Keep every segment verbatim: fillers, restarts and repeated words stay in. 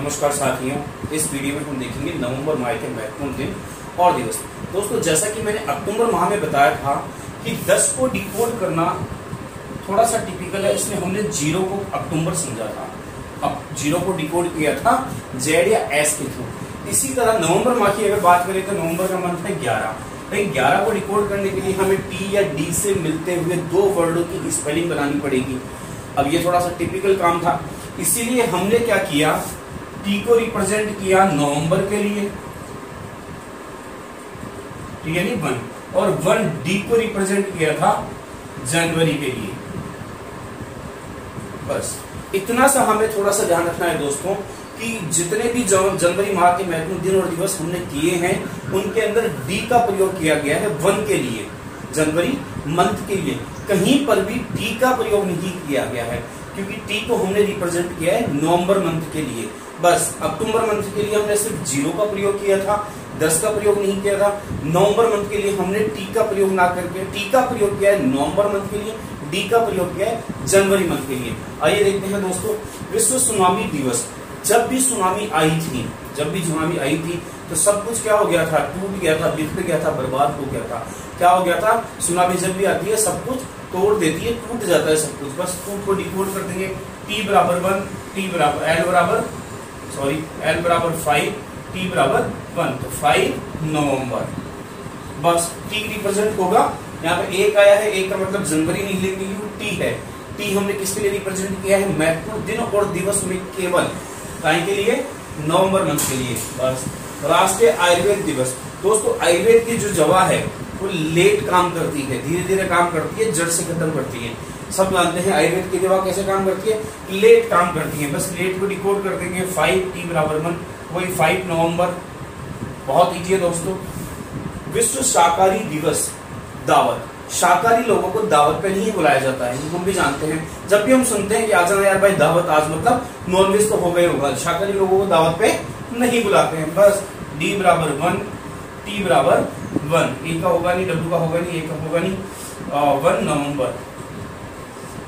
नमस्कार साथियों, इस वीडियो में हम देखेंगे नवंबर माह के महत्वपूर्ण दिन और दिवस। दोस्तों, जैसा कि मैंने अक्टूबर माह में बताया था कि दस को डिकोड करना थोड़ा सा टिपिकल है, इसमें हमने जीरो को अक्टूबर समझा था, अब जीरो को डिकोड किया था जेड या एस के थ्रू। इसी तरह नवंबर माह की अगर बात करें तो नवंबर का मंथ है ग्यारह। ग्यारह को डिकोड करने के लिए हमें टी या डी से मिलते हुए दो वर्डों की स्पेलिंग बनानी पड़ेगी। अब ये थोड़ा सा टिपिकल काम था, इसीलिए हमने क्या किया, टी को रिप्रेजेंट किया नवंबर के लिए, ठीक है, वन, और वन डी को रिप्रेजेंट किया था जनवरी के लिए। बस इतना सा हमें थोड़ा सा ध्यान रखना है दोस्तों कि जितने भी जनवरी माह के महत्वपूर्ण दिन और दिवस हमने किए हैं उनके अंदर डी का प्रयोग किया गया है वन के लिए, जनवरी मंथ के लिए। कहीं पर भी टी का प्रयोग नहीं किया गया है क्योंकि टी को हमने रिप्रेजेंट किया है नवंबर मंथ के लिए। बस अक्टूबर मंथ के लिए हमने सिर्फ जीरो का प्रयोग किया था, दस का प्रयोग नहीं किया था। नवंबर मंथ के लिए हमने टी का प्रयोग ना करके टी का प्रयोग किया है नवंबर मंथ के लिए, डी का प्रयोग किया है जनवरी मंथ के लिए। आइए देखते हैं दोस्तों, विश्व सुनामी दिवस। जब भी सुनामी आई थी जब भी सुनामी आई थी तो सब कुछ क्या हो गया था, टूट गया था, बिखर गया था, बर्बाद हो गया था। क्या हो गया था, सुनामी जब भी आती है सब कुछ तोड़ देती है, टूट जाता है सब कुछ। बस टूट को डिकोड कर देंगे, टी बराबर वन, टी बराबर एल बराबर सॉरी एल बराबर फाइव, टी बराबर वन, तो फाइव नवंबर। बस टी रिप्रेजेंट होगा, यहाँ पे एक आया है, एक का मतलब जनवरी नहीं लेंगे, यू टी है। टी हमने किसके लिए रिप्रेजेंट किया है, महत्वपूर्ण दिन और दिवस में केवल के लिए, नवंबर मंथ के लिए। बस राष्ट्रीय आयुर्वेद दिवस। दोस्तों, आयुर्वेद की जो जवा है वो लेट काम करती है, धीरे धीरे काम करती है, जड़ से खत्म करती है। सब जानते हैं आयुर्वेद की दवा कैसे काम करती है, लेट काम करती है। बस लेट को डिकोड कर देंगे, फाइव टी बराबर वन, वही फाइव नवंबर। बहुत ईजी है दोस्तों। विश्व शाकाहारी दिवस, दावत। शाकाहारी लोगों को दावत पे नहीं बुलाया जाता है, हम भी जानते हैं। जब भी हम सुनते हैं कि आज ना यार भाई दावत, आज मतलब नॉनवेज तो हो गए होगा, शाकाहारी लोगों को दावत पे नहीं बुलाते हैं। बस डी बराबर वन, टी बराबर वन, ए का होगा नहीं, डब्ल्यू का होगा नहीं, ए का होगा नहीं, वन नवंबर।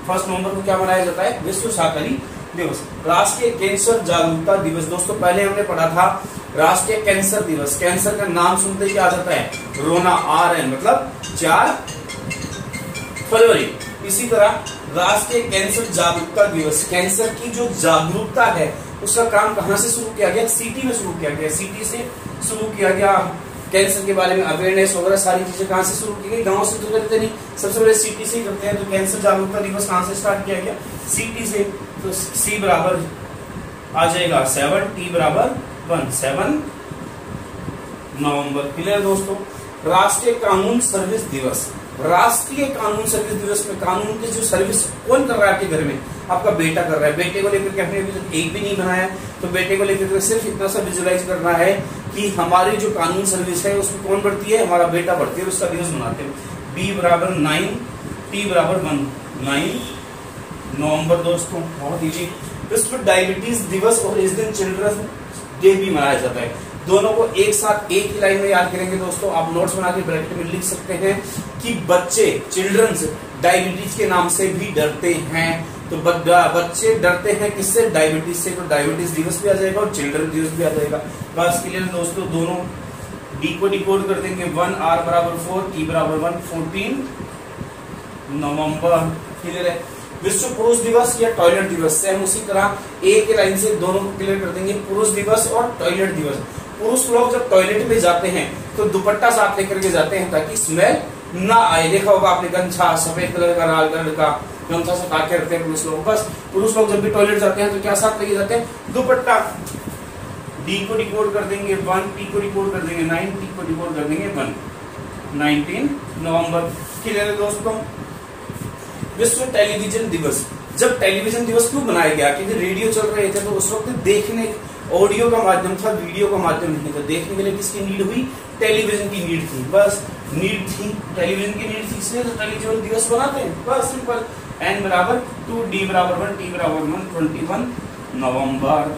फर्स्ट नवंबर को क्या मनाया जाता है, विश्व शाकाहारी दिवस। राष्ट्रीय कैंसर जागरूकता दिवस। दोस्तों, पहले हमने पढ़ा था राष्ट्रीय कैंसर दिवस। कैंसर का नाम सुनते ही क्या आ जाता है, रोना, आर एन मतलब चार फरवरी। इसी तरह राष्ट्रीय कैंसर जागरूकता दिवस। कैंसर की जो जागरूकता है उसका काम कहां से शुरू किया गया, सिटी में शुरू किया गया, सिटी से शुरू किया गया। कैंसर के बारे में अवेयरनेस वगैरह सारी चीजें कहां से शुरू की गई, गांव से तो करते नहीं, सबसे पहले सिटी से ही करते हैं। तो कैंसर जागरूकता दिवस कहां से स्टार्ट किया गया, सिटी से। तो सी बराबर आ जाएगा सेवन, टी बराबर वन, सेवन नवंबर। क्लियर दोस्तों। राष्ट्रीय कानून सर्विस दिवस। राष्ट्रीय कानून सर्विस दिवस में कानून की जो सर्विस कौन कर रहा है आपके घर में, आपका बेटा कर रहा है। बेटे को लेकर के हमने अभी तक एक भी नहीं बनाया, तो बेटे को लेकर सिर्फ इतना सा विजुलाइज करना है कि हमारी जो कानून सर्विस है उसमें कौन बढ़ती है, हमारा बेटा बढ़ती है, उसका दिवस मनाते हैं। बी बराबर नाइन, टी बराबर वन, नाइन नवम्बर। दोस्तों, बहुत ईजी। विश्व डायबिटीज दिवस और इस दिन चिल्ड्रन डे भी मनाया जाता है। दोनों को एक साथ एक ही लाइन में याद करेंगे दोस्तों, आप नोट्स बना के ब्रैकेट में लिख सकते हैं कि बच्चे, चिल्ड्रंस डायबिटीज के नाम से भी डरते हैं। तो बच्चे डरते हैं किससे, डायबिटीज से। तो डायबिटीज दिवस भी आ जाएगा और चिल्ड्रन दिवस भी आ जाएगा। बस क्लियर दोस्तों। दोनों डी को डिकोड कर देंगे, वन, आर बराबर फोर, टी बराबर वन, फोर्टीन नवम्बर। क्लियर है। विश्व पुरुष दिवस या टॉयलेट दिवस, सेम उसी तरह एक लाइन से दोनों को क्लियर कर देंगे, पुरुष दिवस और टॉयलेट दिवस। पुरुष लोग जब टॉयलेट में जाते हैं तो दुपट्टा साथ लेकर के जाते हैं ताकि स्मेल ना आए। देखा होगा आपने गमछा, सफेद कलर का, लाल कलर का गमछा साथ आके रखते हैं पुरुष लोग। बस पुरुष लोग जब भी टॉयलेट जाते हैं तो क्या साथ लेके जाते हैं, दुपट्टा। डी को डिकोड कर देंगे वन, टी को डिकोड कर देंगे नाइन, टी को डिकोड कर देंगे वन, नाइनटीन नवम्बर। क्लियर है दोस्तों। विश्व टेलीविजन दिवस। जब टेलीविजन दिवस क्यों बनाया गया, क्योंकि रेडियो चल रहे थे तो उस वक्त देखने, ऑडियो का माध्यम था, वीडियो का माध्यम नहीं था। देखने के लिए किसकी नीड हुई, टेलीविजन की नीड थी। बस नीड थी, टेलीविजन की नीड थी, इसलिए तो टेलीविजन दिवस बनाते हैं। बस सिंपल, एन बराबर टू, डी बराबर वन, टी बराबर वन, ट्वेंटी वन नवम्बर।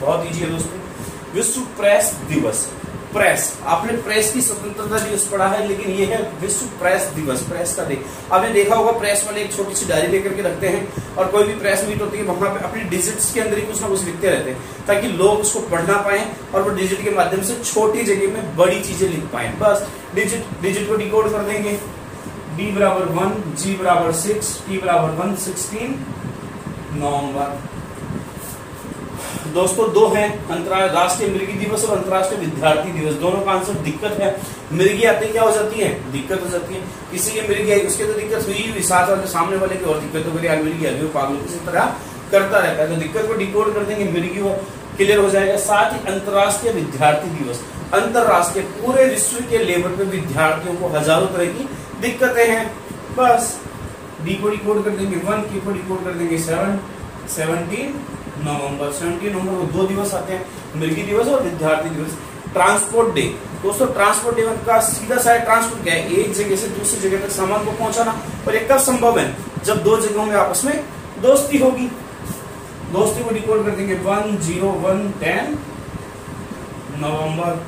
बहुत ईजी है दोस्तों। विश्व प्रेस दिवस। प्रेस, आपने प्रेस की स्वतंत्रता दिवस पढ़ा है, लेकिन ये है विश्व प्रेस दिवस, प्रेस का डे। आपने देखा होगा प्रेस वाले एक छोटी सी डायरी लेकर के रखते हैं और कोई भी प्रेस मीट होती है वहां पे अपने डिजिट्स के अंदर ही कुछ ना कुछ लिखते रहते हैं ताकि लोग उसको पढ़ना पाए और वो डिजिट के माध्यम से छोटी जगह में बड़ी चीजें लिख पाए। बस डिजिट डिजिट को डिकोड कर देंगे, डी बराबर वन, जी बराबर सिक्स, टी बराबर वन, सिक्सटीन नवम्बर। दोस्तों दो हैं, अंतरराष्ट्रीय मिर्गी दिवस और अंतरराष्ट्रीय विद्यार्थी दिवस, दोनों का आंसर दिक्कत है। मिर्गी आते क्या हो जाती है, दिक्कत हो जाती है, इसीलिए मिर्गी आई। उसके तो दिक्कत हुई हुई, साथ साथ सामने वाले की और दिक्कत हो गई, यार मिर्गी आगे पागलों की तरह करता रहता है, तो दिक्कत को डिकोड कर देंगे, मिर्गी वो क्लियर हो जाएगा। साथ ही अंतरराष्ट्रीय विद्यार्थी दिवस, अंतरराष्ट्रीय पूरे विश्व के लेवल पे विद्यार्थियों को हजारों तरह की दिक्कतें हैं। बस डी को डिकोड कर देंगे वन, की को डिकोड कर देंगे सेवन, सेवनटीन नवंबर, सेवनटीन नवंबर को दो दिवस आते हैं, मिर्गी दिवस और विद्यार्थी दिवस। ट्रांसपोर्ट डे, दोस्तों ट्रांसपोर्ट डे का सीधा सा ट्रांसपोर्ट क्या है, एक जगह से दूसरी जगह तक सामान को पहुंचाना, और ये कब संभव है, जब दो जगहों में आपस में दोस्ती होगी। दोस्ती को डिकोड कर देंगे वन, जीरो, वन, टेन नवंबर।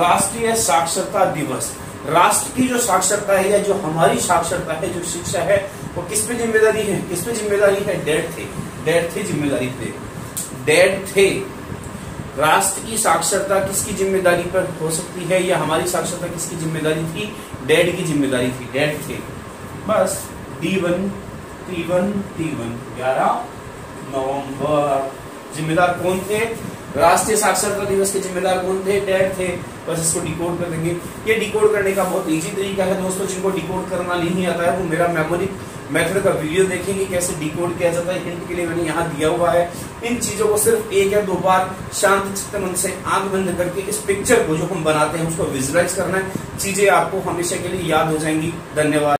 राष्ट्रीय साक्षरता दिवस, राष्ट्र की जो साक्षरता है या जो हमारी साक्षरता है, जो शिक्षा है, वो किसपे जिम्मेदारी है, किसपे जिम्मेदारी है, डेट थे, डेट थे जिम्मेदारी पे, डेट थे। राष्ट्र की साक्षरता किसकी जिम्मेदारी पर हो सकती है या हमारी साक्षरता किसकी जिम्मेदारी थी, डेट की जिम्मेदारी थी, डेट थे। बस D one, T one, T one ग्यारह नवंबर। जिम्मेदार कौन थे, राष्ट्रीय साक्षरता दिवस के जिम्मेदार कौन थे, डैड थे। बस इसको डिकोड कर देंगे। ये डिकोड करने का बहुत इजी तरीका है दोस्तों, जिनको डिकोड करना नहीं आता है वो मेरा मेमोरी मेथड का वीडियो देखेंगे कैसे डिकोड किया जाता है। हिंट के लिए मैंने यहाँ दिया हुआ है। इन चीजों को सिर्फ एक या दो बार शांत चित्त मन से आंख बंद करके इस पिक्चर को जो हम बनाते हैं उसको विजुअलाइज करना है, चीजें आपको हमेशा के लिए याद हो जाएंगी। धन्यवाद।